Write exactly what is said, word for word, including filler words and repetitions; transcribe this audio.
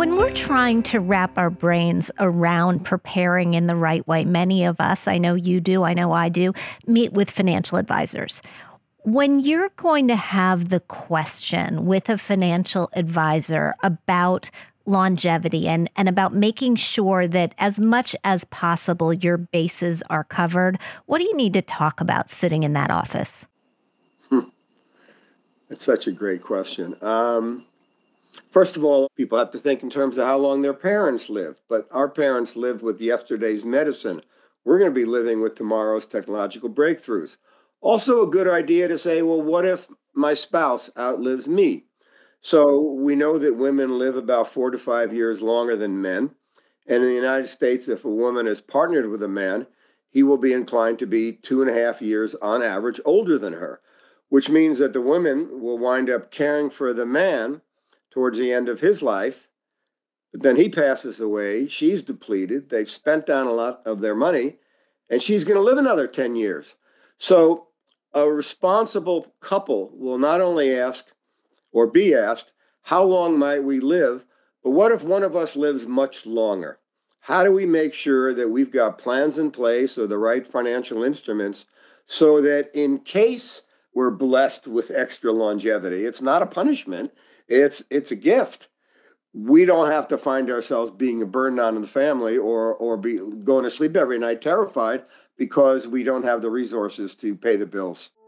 When we're trying to wrap our brains around preparing in the right way, many of us, I know you do, I know I do, meet with financial advisors. When you're going to have the question with a financial advisor about longevity and, and about making sure that as much as possible your bases are covered, what do you need to talk about sitting in that office? Hmm. That's such a great question. Um First of all, people have to think in terms of how long their parents lived. But our parents lived with yesterday's medicine. We're going to be living with tomorrow's technological breakthroughs. Also a good idea to say, well, what if my spouse outlives me? So we know that women live about four to five years longer than men. And in the United States, if a woman is partnered with a man, he will be inclined to be two and a half years on average older than her, which means that the women will wind up caring for the man towards the end of his life, but then he passes away, she's depleted, they've spent down a lot of their money, and she's going to live another ten years. So a responsible couple will not only ask or be asked, how long might we live, but what if one of us lives much longer? How do we make sure that we've got plans in place or the right financial instruments so that in case we're blessed with extra longevity, it's not a punishment, It's it's a gift. We don't have to find ourselves being a burden on the family or or be going to sleep every night terrified because we don't have the resources to pay the bills.